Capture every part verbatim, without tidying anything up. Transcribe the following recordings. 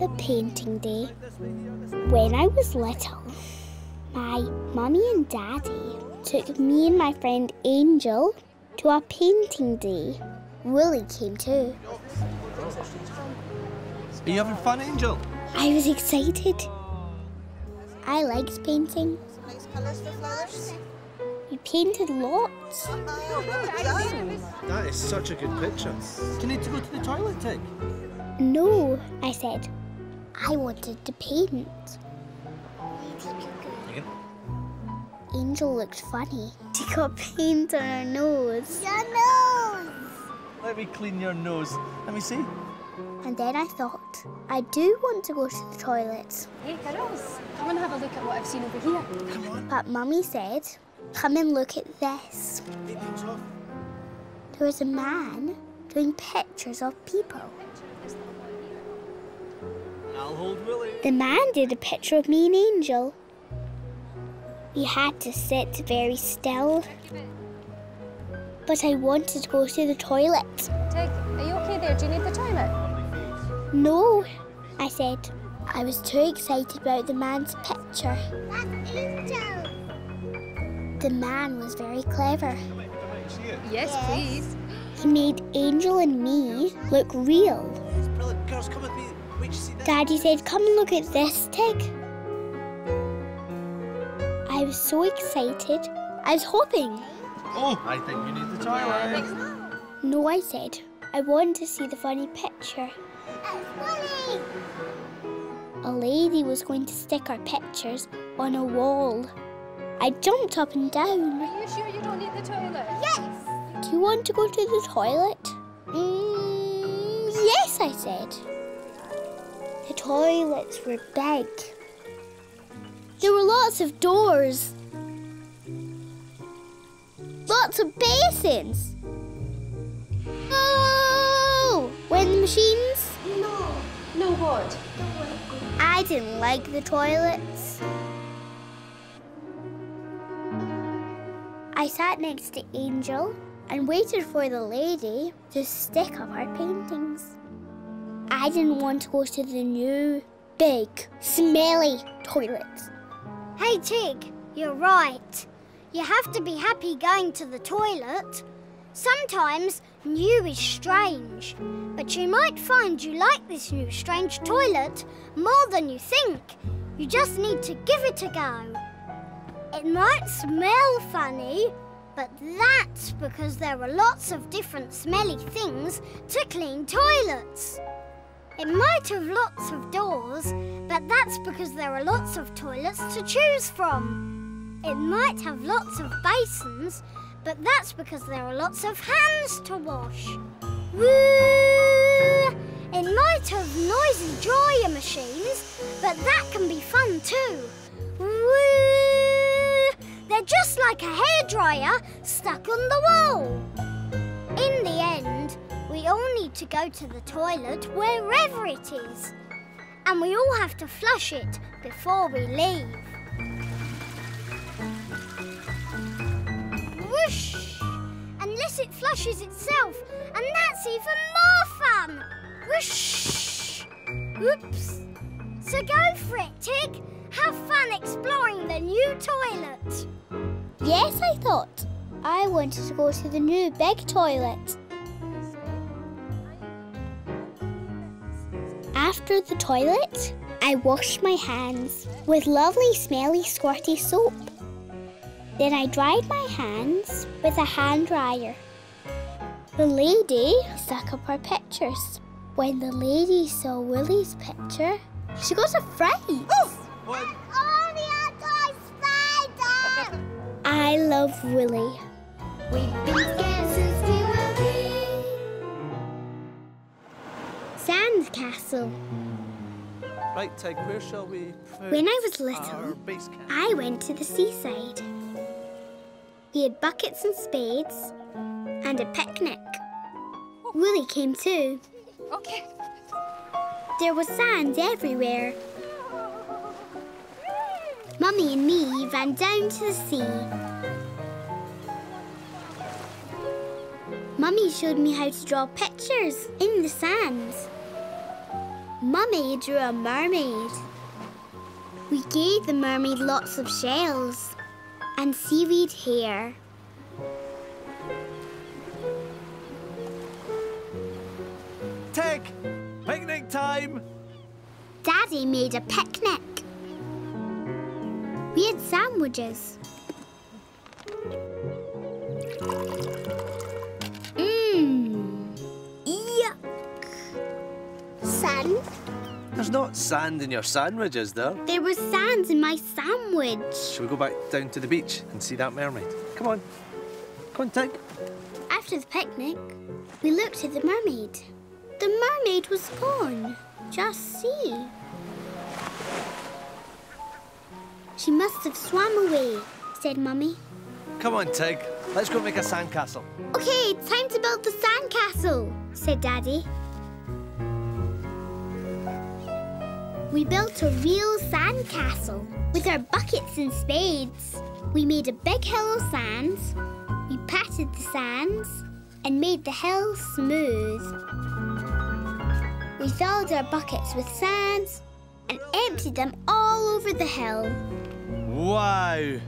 the painting day when I was little. My mummy and daddy took me and my friend Angel to our painting day. Willie came too. Are you having fun, Angel? I was excited. I liked painting. Nice colours for flowers. We painted lots. That is such a good picture. Do you need to go to the toilet, Tig? No, I said. I wanted to paint. Angel looked funny. She got paint on her nose. Your nose! Let me clean your nose. Let me see. And then I thought, I do want to go to the toilet. Hey girls, come and have a look at what I've seen over here. Come on. But Mummy said, come and look at this. There was a man doing pictures of people. I'll hold Willie. The man did a picture of me and Angel. We had to sit very still. But I wanted to go to the toilet. Tig, are you okay there? Do you need the toilet? No, I said. I was too excited about the man's picture. That's Angel. The man was very clever. Come on, come on, see it. Yes, yes, please. He made Angel and me look real. Brilliant. Girls, come with me. Wait, you see that? Daddy said, come and look at this, Tig. I was so excited. I was hoping. Oh, I think you need the toilet. No, I said. I wanted to see the funny picture. That's funny. A lady was going to stick our pictures on a wall. I jumped up and down. Are you sure you don't need the toilet? Yes. Do you want to go to the toilet? Mm, yes, I said. The toilets were big. There were lots of doors, lots of basins. Oh! Wind machines? No. No what? I didn't like the toilets. I sat next to Angel and waited for the lady to stick up our paintings. I didn't want to go to the new, big, smelly toilet. Hey Tig, you're right. You have to be happy going to the toilet. Sometimes new is strange, but you might find you like this new strange toilet more than you think. You just need to give it a go. It might smell funny, but that's because there are lots of different smelly things to clean toilets. It might have lots of doors, but that's because there are lots of toilets to choose from. It might have lots of basins, but that's because there are lots of hands to wash. Woo! It might have noisy dryer machines, but that can be fun too. Woo! They're just like a hairdryer stuck on the wall. In the end, we all need to go to the toilet wherever it is. And we all have to flush it before we leave. Whoosh! Unless it flushes itself, and that's even more fun! Whoosh! Oops! So go for it, Tig! Have fun exploring the new toilet! Yes, I thought. I wanted to go to the new big toilet. After the toilet, I washed my hands with lovely, smelly, squirty soap. Then I dried my hands with a hand dryer. The lady stuck up her pictures. When the lady saw Willie's picture, she got afraid. Oh, spider! I love Willie. We've been scared since we were wee. Sandcastle. Right, Tig, where shall we put When I was little, I went to the seaside. We had buckets and spades and a picnic. Willie came too. Okay. There was sand everywhere. Mummy and me ran down to the sea. Mummy showed me how to draw pictures in the sand. Mummy drew a mermaid. We gave the mermaid lots of shells and seaweed hair. Tick! Picnic time! Daddy made a picnic. We had sandwiches. Mmm. Yuck. Sand? There's not sand in your sandwich, is there? There was sand in my sandwich. Shall we go back down to the beach and see that mermaid? Come on. Come on, Tig. After the picnic, we looked at the mermaid. The mermaid was gone. Just see. She must have swam away, said Mummy. Come on, Tig. Let's go make a sandcastle. OK, it's time to build the sandcastle, said Daddy. We built a real sandcastle with our buckets and spades. We made a big hill of sand. We patted the sands and made the hill smooth. We filled our buckets with sand and emptied them all over the hill. Wow!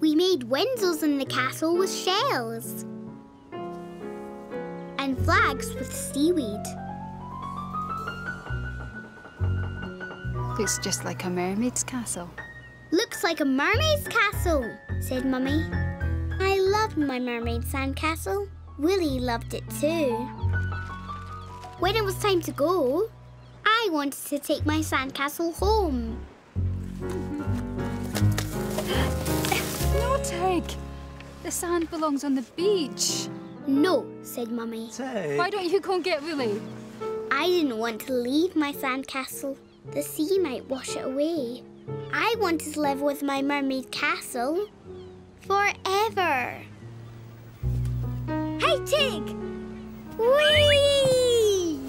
We made windows in the castle with shells and flags with seaweed. Looks just like a mermaid's castle. Looks like a mermaid's castle, said Mummy. I loved my mermaid sandcastle. Willie loved it too. When it was time to go, I wanted to take my sandcastle home. No, Tig. The sand belongs on the beach. No, said Mummy. Tig. Why don't you go and get Willie? I didn't want to leave my sandcastle. The sea might wash it away. I wanted to live with my mermaid castle forever. Hey, Tig! Whee!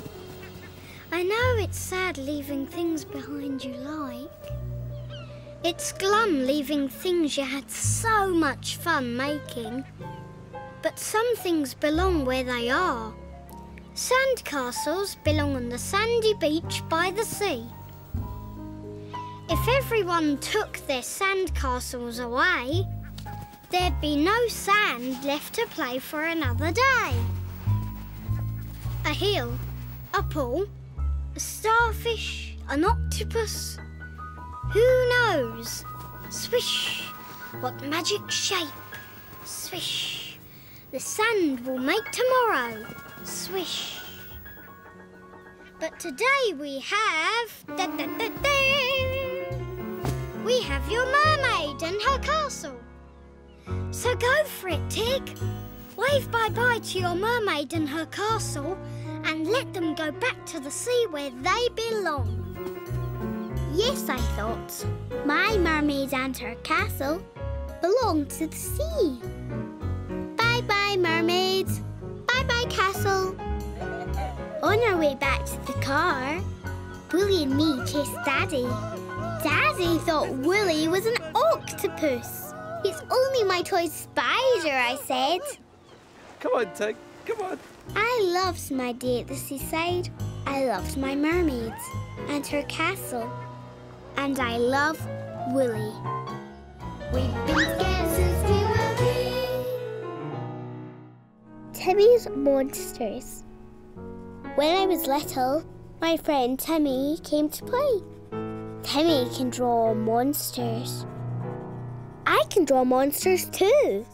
I know it's sad leaving things behind you like. It's glum leaving things you had so much fun making. But some things belong where they are. Sandcastles belong on the sandy beach by the sea. If everyone took their sandcastles away, there'd be no sand left to play for another day. A hill, a pool, a starfish, an octopus. Who knows? Swish! What magic shape? Swish! The sand will make tomorrow. Swish! But today we have... Da, da, da, da. We have your mermaid and her castle. So go for it, Tig. Wave bye-bye to your mermaid and her castle and let them go back to the sea where they belong. Yes, I thought. My mermaid and her castle belong to the sea. Bye-bye, mermaid. Bye-bye, castle. On our way back to the car, Willie and me chased Daddy. Daddy thought Willie was an octopus. It's only my toy spider, I said. Come on, Tig, come on. I loved my day at the seaside. I loved my mermaid and her castle. And I love Willie. We've been scared since we were three. Timmy's Monsters. When I was little, my friend Timmy came to play. Timmy can draw monsters. I can draw monsters too,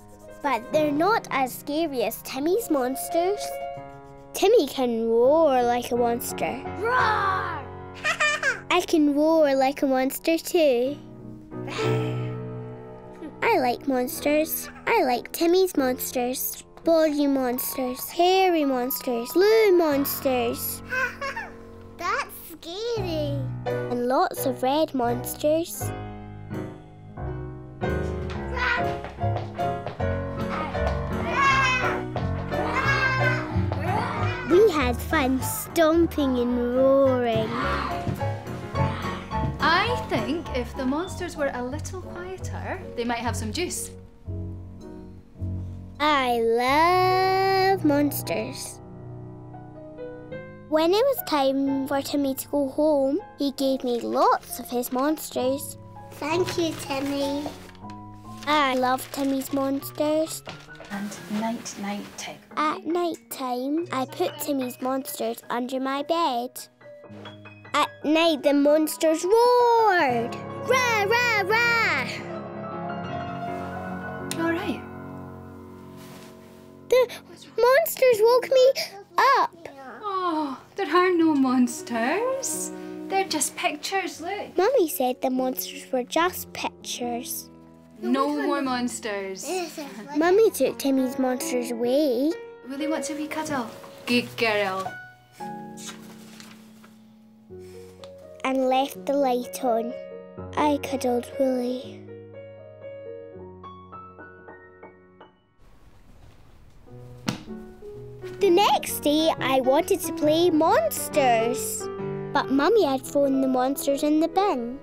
but they're not as scary as Timmy's monsters. Timmy can roar like a monster. Roar! I can roar like a monster too. I like monsters. I like Timmy's monsters. Body monsters, hairy monsters, blue monsters. That's scary. And lots of red monsters. We had fun stomping and roaring. I think if the monsters were a little quieter, they might have some juice. I love monsters. When it was time for Timmy to go home, he gave me lots of his monsters. Thank you, Timmy. I love Timmy's monsters. And night-night time. At night time, I put Timmy's monsters under my bed. At night, the monsters roared. Rah, rah, rah. All right. The monsters woke me up. Oh, there are no monsters. They're just pictures, look. Mummy said the monsters were just pictures. No more monsters. Mummy took Timmy's monsters away. Willie wants a wee cuddle. Good girl. And left the light on. I cuddled Willie. The next day, I wanted to play monsters. But Mummy had thrown the monsters in the bin.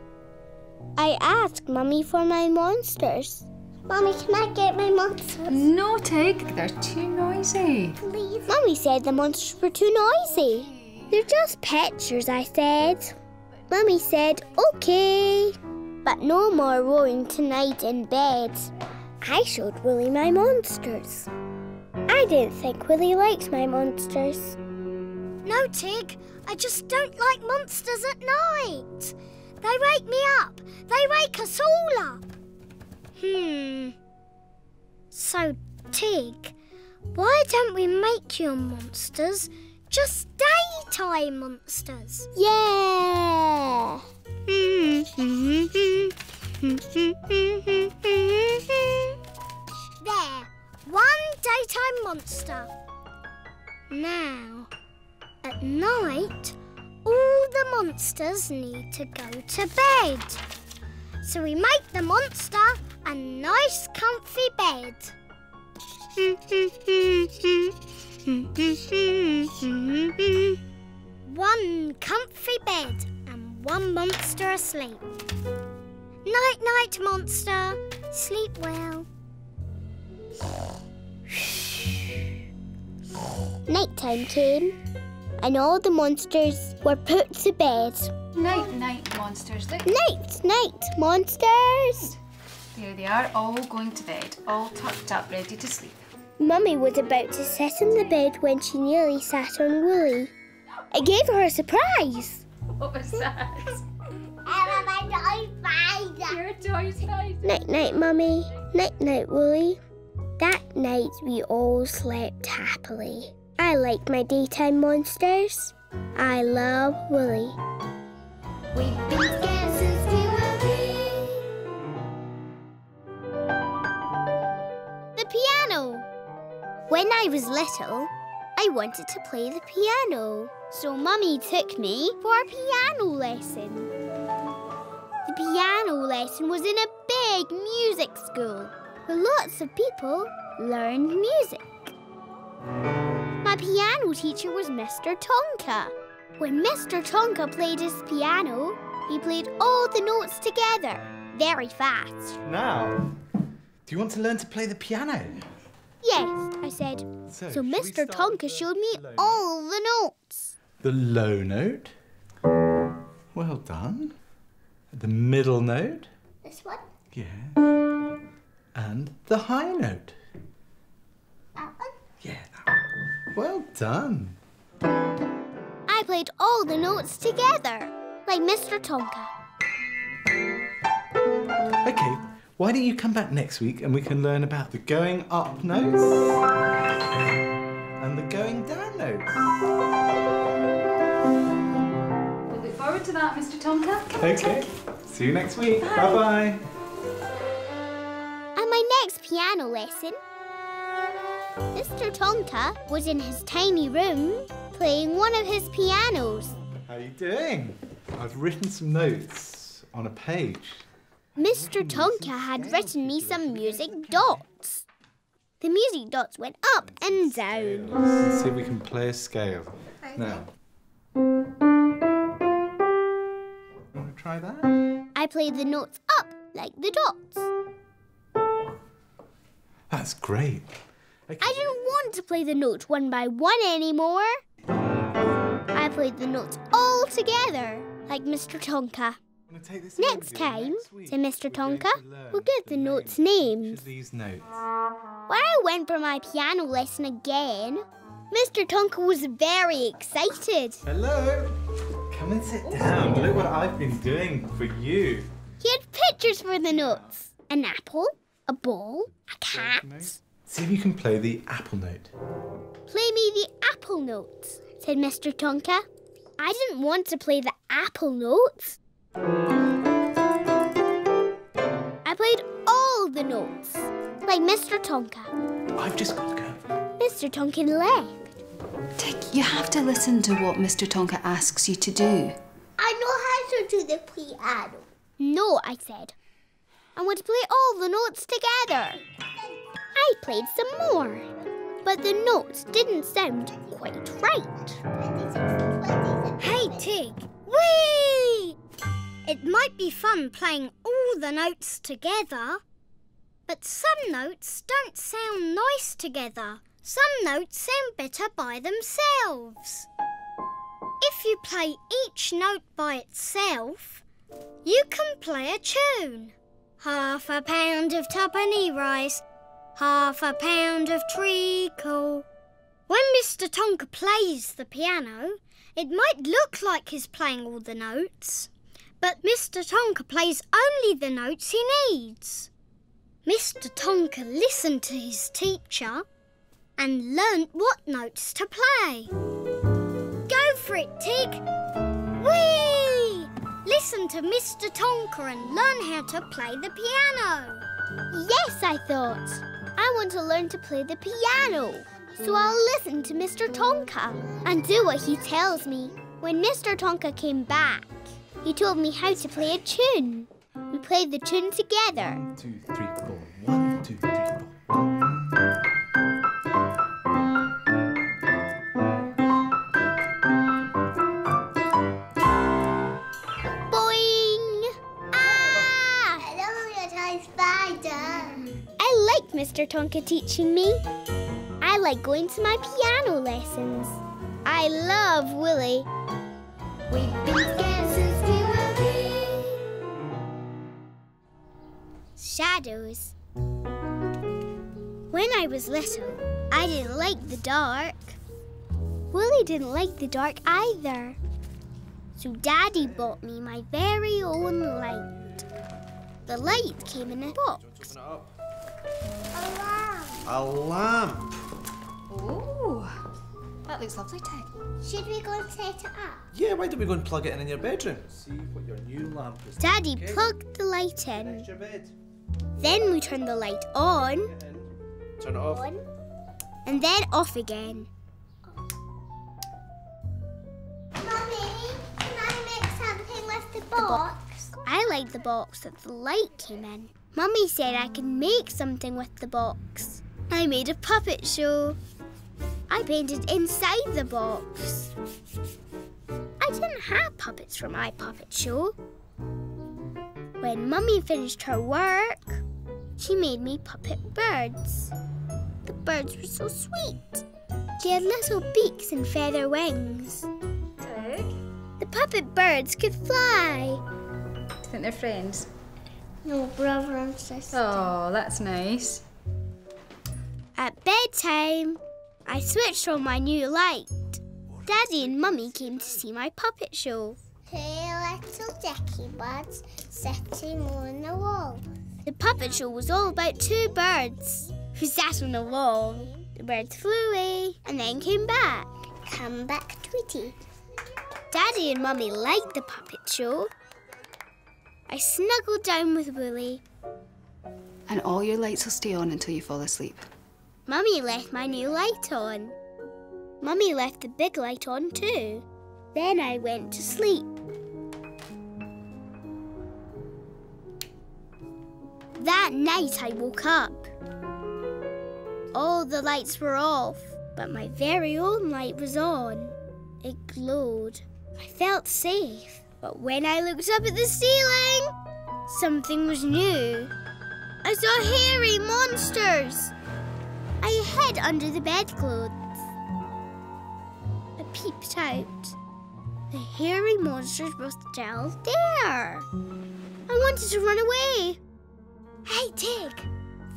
I asked Mummy for my monsters. Mummy, can I get my monsters? No, Tig, they're too noisy. Please. Mummy said the monsters were too noisy. They're just pictures, I said. Mummy said, okay. But no more roaring tonight in bed. I showed Willie my monsters. I didn't think Willie liked my monsters. No, Tig, I just don't like monsters at night. They wake me up. They wake us all up. Hmm. So, Tig, why don't we make your monsters just daytime monsters? Yeah! There. One daytime monster. Now, at night, all the monsters need to go to bed. So we make the monster a nice comfy bed. One comfy bed and one monster asleep. Night-night monster, sleep well. Nighttime came and all the monsters were put to bed. Night, night, monsters. Look. Night, night, monsters. There they are, all going to bed, all tucked up, ready to sleep. Mummy was about to sit on the bed when she nearly sat on Willie. It gave her a surprise. What was that? Your toy spider. Night, night, Mummy. Night, night, Willie. That night we all slept happily. I like my daytime monsters. I love Willie. We've been scared since we were three. The piano. When I was little, I wanted to play the piano. So Mummy took me for a piano lesson. The piano lesson was in a big music school where lots of people learned music. My piano teacher was Mister Tonka. When Mister Tonka played his piano, he played all the notes together very fast. Now, do you want to learn to play the piano? Yes, I said. So, so Mister Tonka showed me all the notes. The low note. Well done. The middle note. This one? Yeah. And the high note. That one? Yeah, that one. Well done. I played all the notes together, like Mister Tonka. Okay, why don't you come back next week and we can learn about the going up notes and the going down notes. We look forward to that, Mister Tonka. Come okay, on, see you next week. Bye-bye. And my next piano lesson, Mister Tonka was in his tiny room playing one of his pianos. How are you doing? I've written some notes on a page. Mister Tonka had written me some music dots. The music dots went up and down. Let's see if we can play a scale. Now. Want to try that? I played the notes up like the dots. That's great. I didn't want to play the notes one by one anymore. I I played the notes all together, like Mister Tonka. Next time, to Mister Tonka, we'll give the notes names. When I went for my piano lesson again, Mister Tonka was very excited. Hello! Come and sit down. Look what I've been doing for you. He had pictures for the notes. An apple, a ball, a cat. See if you can play the apple note. Play me the apple note, said Mister Tonka. I didn't want to play the apple notes. I played all the notes, like Mister Tonka. I've just got to go. Mister Tonka left. Dick, you have to listen to what Mister Tonka asks you to do. I know how to do the piano. No, I said. I want to play all the notes together. I played some more, but the notes didn't sound quite right. Hey, Tig. Whee! It might be fun playing all the notes together, but some notes don't sound nice together. Some notes sound better by themselves. If you play each note by itself, you can play a tune. Half a pound of tuppenny rice, half a pound of treacle. When Mister Tonka plays the piano, it might look like he's playing all the notes, but Mister Tonka plays only the notes he needs. Mister Tonka listened to his teacher and learnt what notes to play. Go for it, Tig! Whee! Listen to Mister Tonka and learn how to play the piano. Yes, I thought. I want to learn to play the piano, so I'll listen to Mister Tonka and do what he tells me. When Mister Tonka came back, he told me how to play a tune. We played the tune together. One, two, three, four. One, two, three, four. Boing! Ah! Hello, little spider. I like Mister Tonka teaching me. I like going to my piano lessons. I love Willy. We've been together since we were three. Shadows. When I was little, I didn't like the dark. Willy didn't like the dark either. So Daddy bought me my very own light. The light came in a box. A lamp. A lamp. Ooh, that looks lovely, Tig. Should we go and set it up? Yeah, why don't we go and plug it in in your bedroom? See what your new lamp is. Daddy okay. plugged the light in. Bed. Then we turn the light on. Turn it off. On. And then off again. Mummy, can I make something with the box? The box. I like the box that the light came in. Mummy said I could make something with the box. I made a puppet show. I painted inside the box. I didn't have puppets for my puppet show. When Mummy finished her work, she made me puppet birds. The birds were so sweet. They had little beaks and feather wings. Tig? The puppet birds could fly. Do you think they're friends? No, brother and sister. Oh, that's nice. At bedtime, I switched on my new light. Daddy and Mummy came to see my puppet show. Two little dicky birds sitting on the wall. The puppet show was all about two birds who sat on the wall. The birds flew away and then came back. Come back, Tweety. Daddy and Mummy liked the puppet show. I snuggled down with Willy. And all your lights will stay on until you fall asleep. Mummy left my new light on. Mummy left the big light on too. Then I went to sleep. That night I woke up. All the lights were off, but my very own light was on. It glowed. I felt safe, but when I looked up at the ceiling, something was new. I saw hairy monsters. I hid under the bedclothes. I peeped out. The hairy monsters was down there. I wanted to run away. Hey, Tig.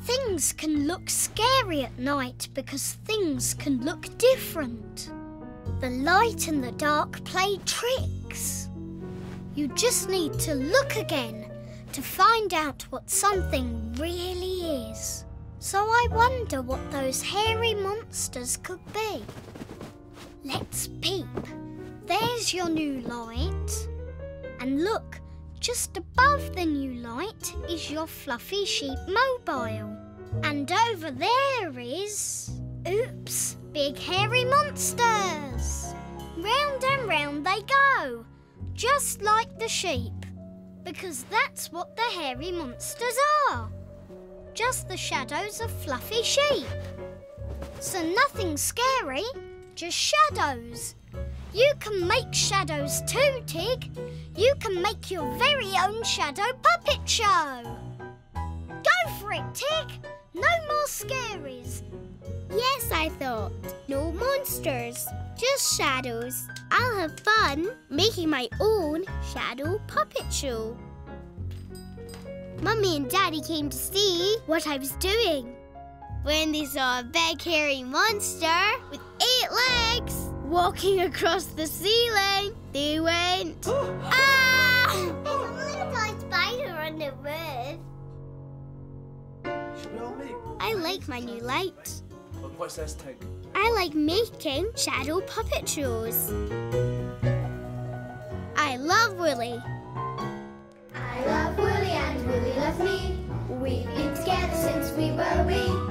Things can look scary at night because things can look different. The light and the dark play tricks. You just need to look again to find out what something really is. So I wonder what those hairy monsters could be. Let's peep. There's your new light. And look, just above the new light is your fluffy sheep mobile. And over there is... oops, big hairy monsters. Round and round they go, just like the sheep. Because that's what the hairy monsters are. Just the shadows of fluffy sheep. So nothing scary, just shadows. You can make shadows too, Tig. You can make your very own shadow puppet show. Go for it, Tig. No more scaries. Yes, I thought. No monsters, just shadows. I'll have fun making my own shadow puppet show. Mummy and Daddy came to see what I was doing. When they saw a big hairy monster with eight legs walking across the ceiling, they went, ah! There's a little toy spider on the roof. I like my new light. Look, what's this thing? I like making shadow puppet shows. I love Woolly. I love Woolly and Woolly loves me. We've been together since we were wee.